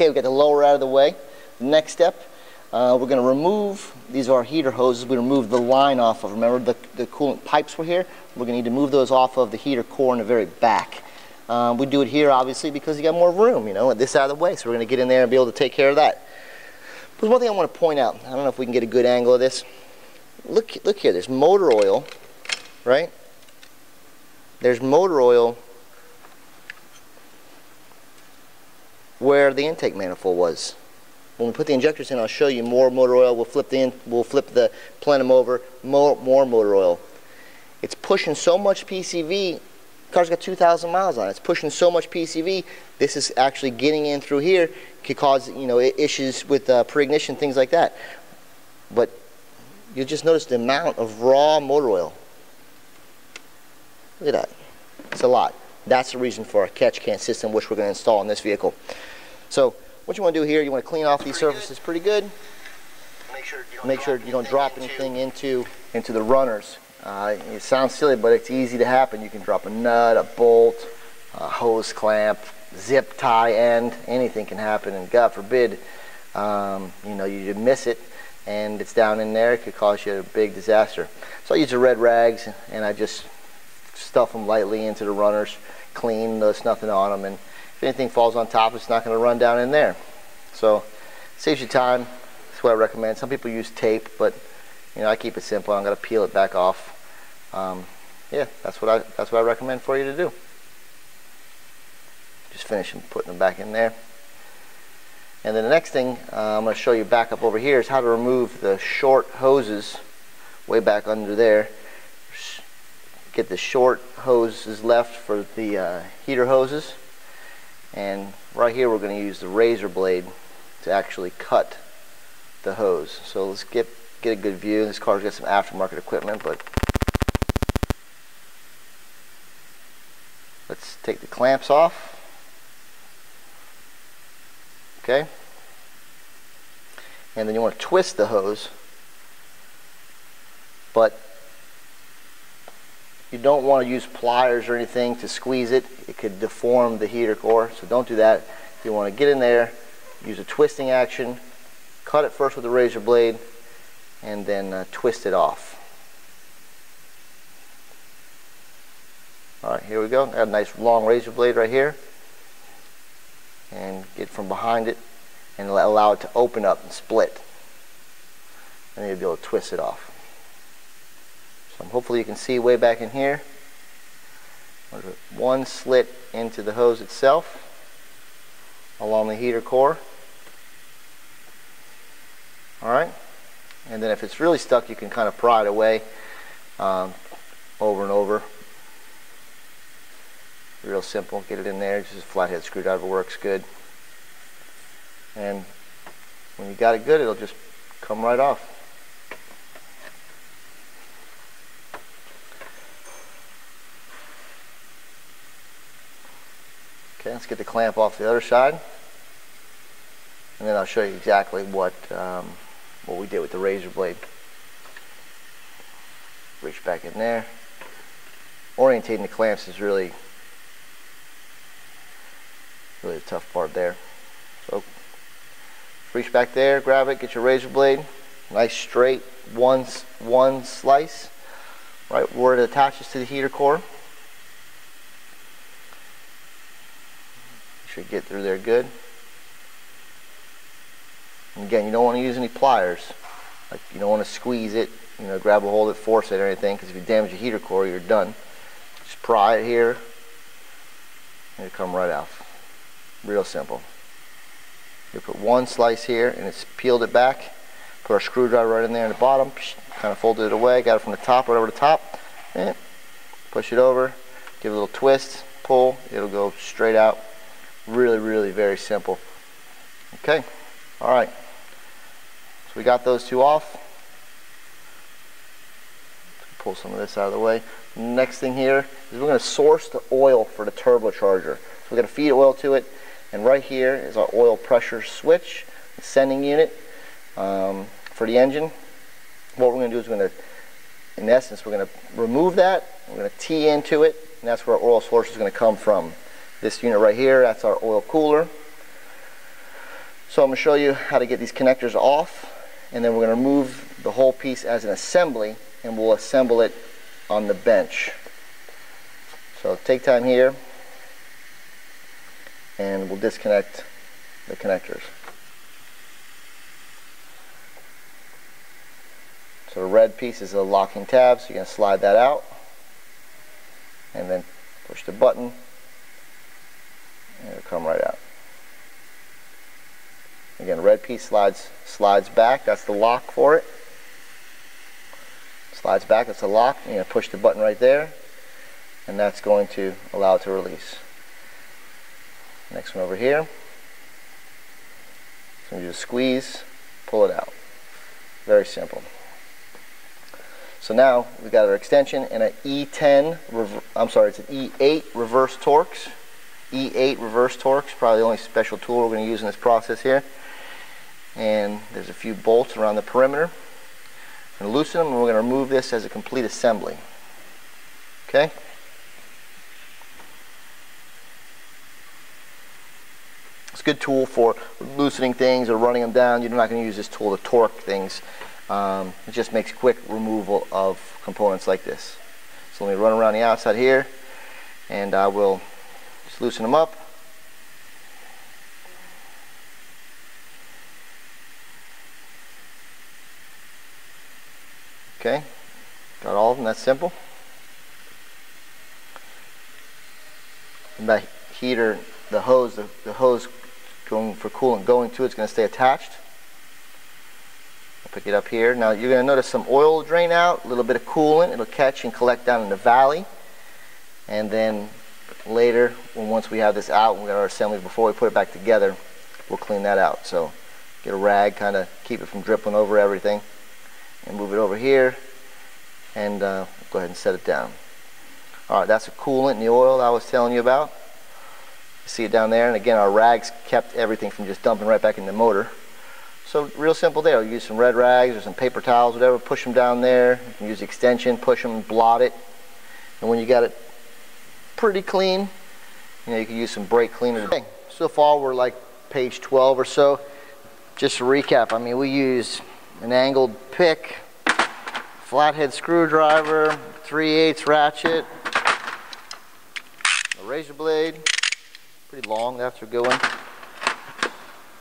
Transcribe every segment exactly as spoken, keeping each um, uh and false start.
Okay, we got the lower out of the way. Next step, uh, we're going to remove, these are our heater hoses, we removed the line off of, remember the, the coolant pipes were here, we're going to need to move those off of the heater core in the very back. Um, we do it here obviously because you got more room, you know, this out of the way, so we're going to get in there and be able to take care of that. But one thing I want to point out, I don't know if we can get a good angle of this, look, look here, there's motor oil, right? There's motor oil where the intake manifold was. When we put the injectors in, I'll show you more motor oil. We'll flip the, in, we'll flip the plenum over, more, more motor oil. It's pushing so much P C V, car's got two thousand miles on it. It's pushing so much P C V, this is actually getting in through here, could cause, you know, issues with uh, pre-ignition, things like that. But you'll just notice the amount of raw motor oil. Look at that, it's a lot. That's the reason for our catch can system, which we're going to install on this vehicle. So what you want to do here, you want to clean off these surfaces pretty good. Make sure you don't, Make sure you don't drop anything into, into the runners. Uh, it sounds silly, but it's easy to happen. You can drop a nut, a bolt, a hose clamp, zip tie end. Anything can happen, and God forbid, um, you know, you miss it, and it's down in there. It could cause you a big disaster. So I use the red rags, and I just stuff them lightly into the runners, clean, there's nothing on them, and if anything falls on top, it's not going to run down in there. So saves you time. That's what I recommend. Some people use tape, but you know, I keep it simple. I'm going to peel it back off. Um, yeah, that's what I that's what I recommend for you to do. Just finishing putting them back in there. And then the next thing uh, I'm going to show you back up over here is how to remove the short hoses way back under there. Get the short hoses left for the uh, heater hoses, and right here we're going to use the razor blade to actually cut the hose. So let's get get a good view. This car's got some aftermarket equipment, but let's take the clamps off. Okay, and then you want to twist the hose, but you don't want to use pliers or anything to squeeze it. It could deform the heater core, so don't do that. If you want to get in there, use a twisting action, cut it first with the razor blade, and then uh, twist it off. All right, here we go. I got a nice long razor blade right here. And get from behind it and allow it to open up and split. And you'll be able to twist it off. Hopefully you can see way back in here, one slit into the hose itself along the heater core. Alright, and then if it's really stuck, you can kind of pry it away um, over and over. Real simple, get it in there, just a flathead screwdriver works good. And when you got it good, it'll just come right off. Okay, let's get the clamp off the other side, and then I'll show you exactly what um, what we did with the razor blade. Reach back in there. Orientating the clamps is really, really the tough part there. So reach back there, grab it, get your razor blade, nice straight one one slice, right where it attaches to the heater core. Should get through there good. And again, you don't want to use any pliers. Like, you don't want to squeeze it, you know, grab a hold of it, force it or anything, because if you damage your heater core, you're done. Just pry it here and it'll come right out. Real simple. You put one slice here and it's peeled it back. Put our screwdriver right in there in the bottom, kind of folded it away, got it from the top, right over the top. And push it over, give it a little twist, pull, it'll go straight out. Really, really very simple. Okay, all right. So we got those two off. Pull some of this out of the way. Next thing here is we're going to source the oil for the turbocharger. So we're going to feed oil to it, and right here is our oil pressure switch, the sending unit um, for the engine. What we're going to do is we're going to, in essence, we're going to remove that. We're going to tee into it, and that's where our oil source is going to come from. This unit right here, that's our oil cooler. So I'm going to show you how to get these connectors off, and then we're going to remove the whole piece as an assembly, and we'll assemble it on the bench. So take time here, and we'll disconnect the connectors. So the red piece is the locking tab, so you're going to slide that out, and then push the button, and it'll come right out. Again, the red piece slides slides back, that's the lock for it. Slides back, that's the lock, you're going to push the button right there, and that's going to allow it to release. Next one over here. So you just squeeze, pull it out. Very simple. So now we've got our extension and an E ten, I'm sorry, it's an E eight reverse Torx. E eight reverse Torx, probably the only special tool we're going to use in this process here. And there's a few bolts around the perimeter. I'm going to loosen them, and we're going to remove this as a complete assembly. Okay? It's a good tool for loosening things or running them down. You're not going to use this tool to torque things. Um, it just makes quick removal of components like this. So let me run around the outside here, and I will just loosen them up. Okay, got all of them, that's simple. And that heater, the hose, the, the hose going for coolant going to, it's going to stay attached. Pick it up here. Now you're going to notice some oil drain out, a little bit of coolant. It'll catch and collect down in the valley. And then later, when once we have this out, we got our assembly, before we put it back together, we'll clean that out. So get a rag, kind of keep it from dripping over everything, and move it over here, and uh, go ahead and set it down. All right, that's the coolant and the oil I was telling you about. You see it down there, and again, our rags kept everything from just dumping right back in the motor. So real simple there. Use some red rags or some paper towels, whatever, push them down there. You can use the extension, push them, blot it. And when you got it pretty clean, you know, you can use some brake cleaner. Okay. So far we're like page twelve or so. Just to recap, I mean, we used an angled pick, flathead screwdriver, three eighths ratchet, a razor blade, pretty long after going.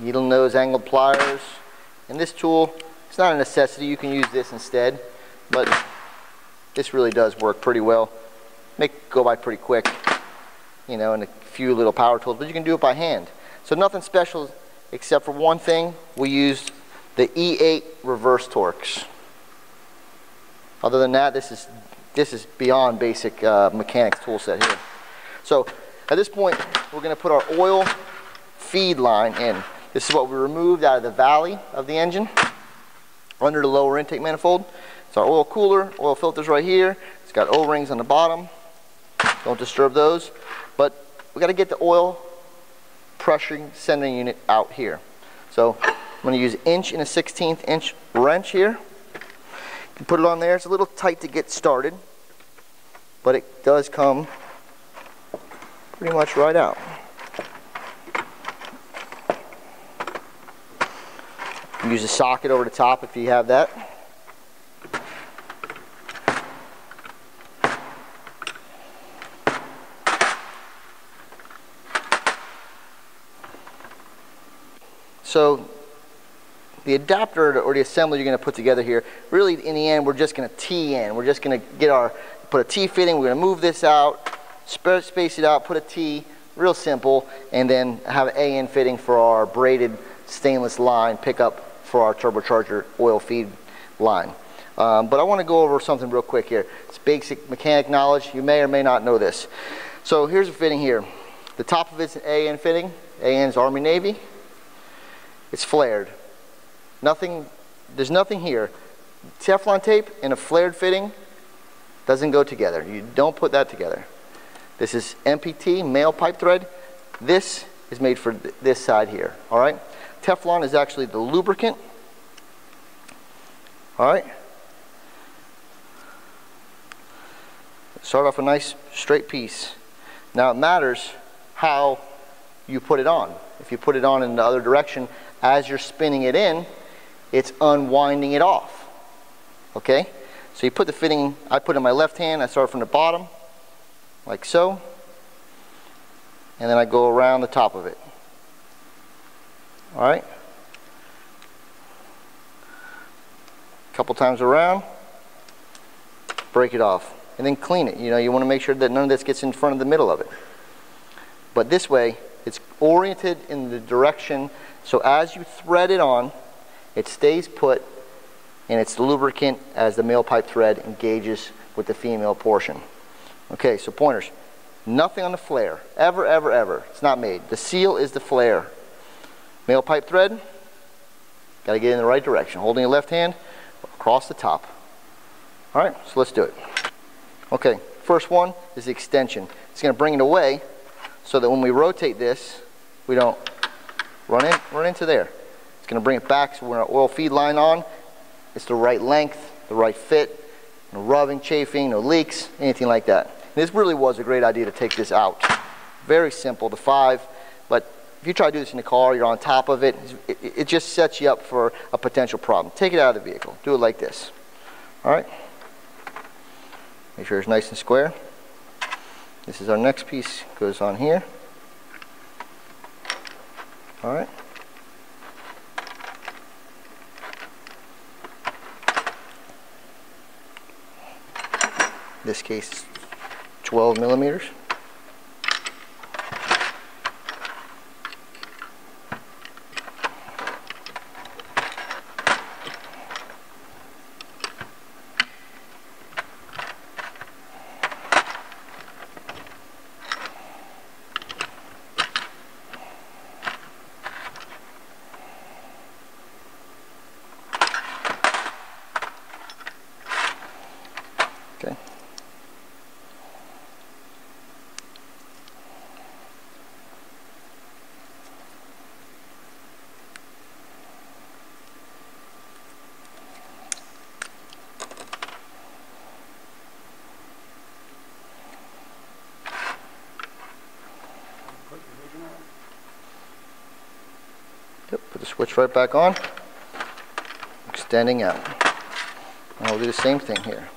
Needle nose angled pliers, and this tool, it's not a necessity, you can use this instead, but this really does work pretty well. Make it go by pretty quick, you know, and a few little power tools, but you can do it by hand. So nothing special except for one thing, we used the E eight reverse Torx. Other than that, this is, this is beyond basic uh, mechanics tool set here. So at this point, we're going to put our oil feed line in. This is what we removed out of the valley of the engine under the lower intake manifold. It's our oil cooler, oil filters right here. It's got O-rings on the bottom. Don't disturb those. But we got to get the oil pressure sending unit out here. So I'm going to use an inch and a sixteenth inch wrench here. You put it on there. It's a little tight to get started, but it does come pretty much right out. Use a socket over the top if you have that. So the adapter or the assembly you're going to put together here, really in the end we're just going to T in. We're just going to get our, put a T fitting, we're going to move this out, space it out, put a T, real simple, and then have an A N fitting for our braided stainless line pickup for our turbocharger oil feed line. Um, but I want to go over something real quick here. It's basic mechanic knowledge. You may or may not know this. So here's a fitting here. The top of it's an A N fitting. A N's Army Navy. It's flared. Nothing, there's nothing here. Teflon tape and a flared fitting doesn't go together. You don't put that together. This is M P T, male pipe thread. This is made for th this side here, all right? Teflon is actually the lubricant. All right. Start off a nice straight piece. Now it matters how you put it on. If you put it on in the other direction, as you're spinning it in, it's unwinding it off. Okay? So you put the fitting, I put it in my left hand, I start from the bottom, like so, and then I go around the top of it. All right? A couple times around, break it off, and then clean it. You know, you want to make sure that none of this gets in front of the middle of it. But this way, it's oriented in the direction, so as you thread it on, it stays put, and it's lubricant as the male pipe thread engages with the female portion. Okay, so pointers. Nothing on the flare. Ever, ever, ever. It's not made. The seal is the flare. Male pipe thread, got to get in the right direction. Holding your left hand across the top. All right, so let's do it. Okay, first one is the extension. It's going to bring it away so that when we rotate this, we don't run in, run into there. It's going to bring it back so when our oil feed line on, it's the right length, the right fit, no rubbing, chafing, no leaks, anything like that. And this really was a great idea to take this out. Very simple, the five, but if you try to do this in the car, you're on top of it, it, it just sets you up for a potential problem. Take it out of the vehicle, do it like this. All right, make sure it's nice and square. This is our next piece, goes on here. All right. This case, twelve millimeters. Switch right back on, extending out. And we'll do the same thing here.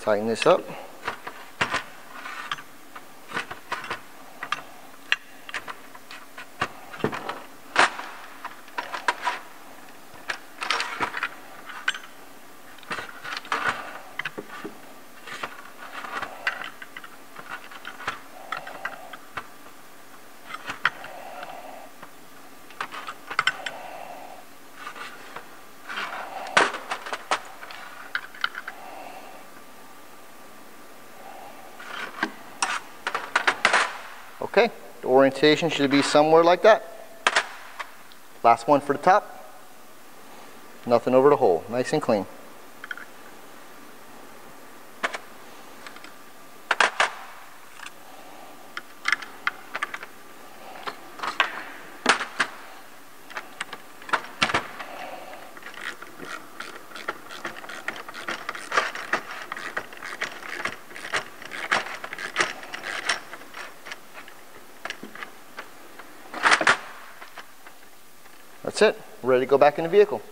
Tighten this up. Okay, the orientation should be somewhere like that. Last one for the top. Nothing over the hole, nice and clean. That's it. Ready to go back in the vehicle.